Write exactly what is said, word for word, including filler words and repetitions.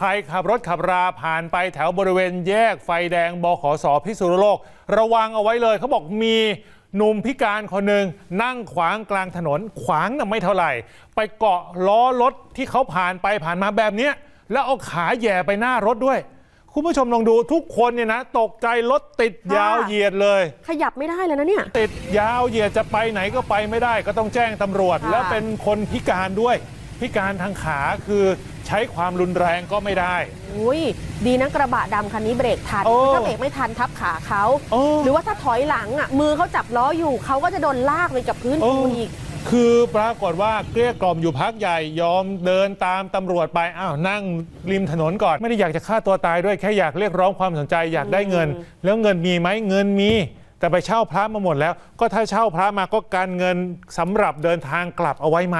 ใครขับรถขับราผ่านไปแถวบริเวณแยกไฟแดงบขส.พิษณุโลกระวังเอาไว้เลยเขาบอกมีหนุ่มพิการคนหนึ่งนั่งขวางกลางถนนขวางน่ะไม่เท่าไหร่ไปเกาะล้อรถที่เขาผ่านไปผ่านมาแบบนี้แล้วเอาขาแหย่ไปหน้ารถด้วยคุณผู้ชมลองดูทุกคนเนี่ยนะตกใจรถติดยาวเหยียดเลยขยับไม่ได้เลยนะเนี่ยติดยาวเหยียดจะไปไหนก็ไปไม่ได้ก็ต้องแจ้งตำรวจแล้วเป็นคนพิการด้วยพิการทางขาคือใช้ความรุนแรงก็ไม่ได้อุ้ยดีนะกระบะดำคันนี้เบรกทันถ้าเบรกไม่ทันทับขาเขาหรือว่าถ้าถอยหลังอ่ะมือเขาจับล้ออยู่เขาก็จะโดนลากไปกับพื้นปูนอีกคือปรากฏว่าเกลี้ยกล่อมอยู่พักใหญ่ยอมเดินตามตำรวจไปอ้าวนั่งริมถนนก่อนไม่ได้อยากจะฆ่าตัวตายด้วยแค่อยากเรียกร้องความสนใจอยากได้เงินแล้วเงินมีไหมเงินมีแต่ไปเช่าพระมาหมดแล้วก็ถ้าเช่าพระมาก็การเงินสำหรับเดินทางกลับเอาไว้ไหม